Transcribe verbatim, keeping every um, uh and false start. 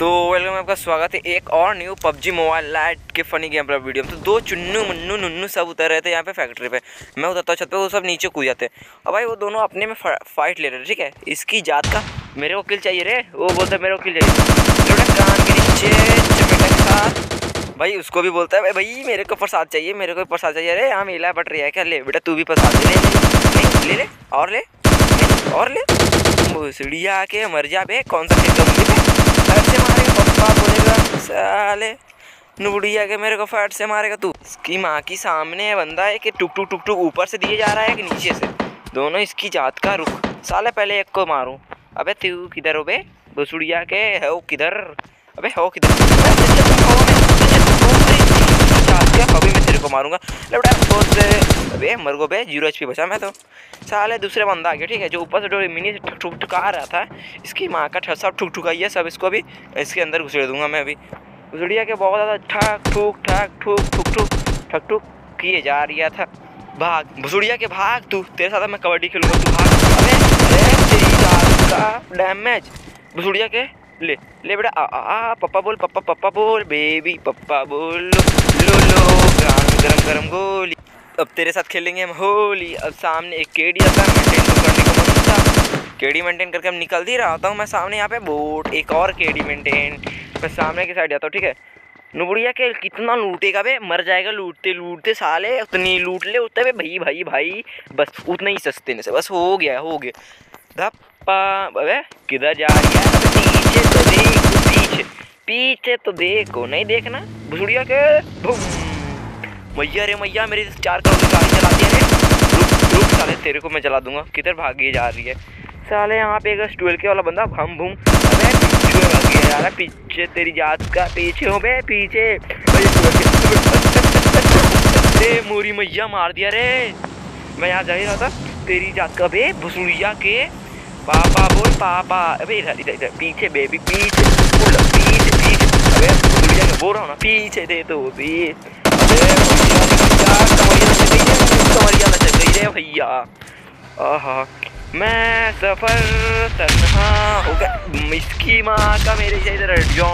तो वेलकम, आपका स्वागत है एक और न्यू पबजी मोबाइल लाइट के फनी गेम प्ले वीडियो में। तो दो चुन्नू मुन्नू नुन्नू सब उतर रहे थे यहाँ पे फैक्ट्री पे। मैं उतरता हूँ छत पे, वो सब नीचे कूद जाते हैं और भाई वो दोनों अपने में फाइट ले रहे थे। ठीक है, इसकी जात का मेरे को किल चाहिए रे, वो बोलता है मेरे को किल चाहिए। कान के नीचे चपेटे के साथ भाई उसको भी बोलता है भाई भाई मेरे को प्रसाद चाहिए, मेरे को प्रसाद चाहिए। अरे यहाँ मेला बट रही है क्या, ले बेटा तू भी प्रसाद ले ले ले और ले और ले सीढ़िया आके मर जा बे। कौन सा से मारेगा पप्पा बोलेगा साले नुबड़िया के मेरे को फैट से मारेगा तू। इसकी माँ की सामने है बंदा है कि टुक टुक टुक टुक ऊपर से दिए जा रहा है कि नीचे से, दोनों इसकी जात का रुख। साले पहले एक को मारूं, अबे तू किधर हो बे बसुड़िया के, है वो किधर, अबे हो किधर कभी मैं तेरे को मारूंगा अबे मर गो बे। जीरो एच पी बचा मैं तो। साले दूसरे बंदा आ गया। ठीक है, जो ऊपर से जो मिनी ठुक ठुका रहा था, इसकी माँ का ठर सब ठुक ठुकाई है सब। इसको अभी इसके अंदर घुसेड़ दूंगा मैं अभी। घुसड़िया के बहुत ज़्यादा ठक ठुक ठक ठुक ठुक ठुक ठक ठुक किए जा रहा था। भाग भुसड़िया के भाग, तू तेरे साथ मैं कबड्डी खेलूंगा तू भाग। डैमेज भुसड़िया के ले ले बेटा आ, आ, आ पप्पा बोल पप्पा पप्पा बोल बेबी पप्पा बोल लो लो गरम गरम गोली। अब तेरे साथ खेलेंगे हम होली। अब सामने एक केडी आता है, मेंटेन तो करने का मन था, केडी मेंटेन करके हम निकल दी रहा हूँ मैं। सामने यहाँ पे बोट एक और केडी मेंटेन, मैं सामने के साइड जाता हूँ। ठीक है, नुबड़िया के कितना लूटेगा बे, मर जाएगा लूटते लूटते। साले उतनी लूट ले उतने में भाई भाई भाई बस उतने ही सस्ते में से बस हो गया हो गया धप्पा। अबे किधर जा रहा है, पीछे तो देखो पीछे पीछे तो देखो, नहीं देखना भुसड़िया के। मैया रे मैया मेरी चार करोड़ गाड़ी चला दी है। रुक रुक साले तेरे को मैं जला दूंगा। किधर भागी जा रही है साले, यहाँ पे एक ट्वेल्व के वाला बंदा भम भूम पीछे भागी जा रहा है। पीछे तेरी जात का पीछे हो बे पीछे रे मोरी मैया मार दिया रे। मैं यहाँ जा ही रहा था तेरी जात का बे भुसड़िया के। पापा बोल पापा, अबे इधर इधर इधर पीछे बेबी पीछे पीछे पीछे अबे भुसड़िया के बोल रहा हूँ ना पीछे दे तो भी भैया। आहा मैं सफर तन्हा हो गया, इसकी माँ का मेरे इधर।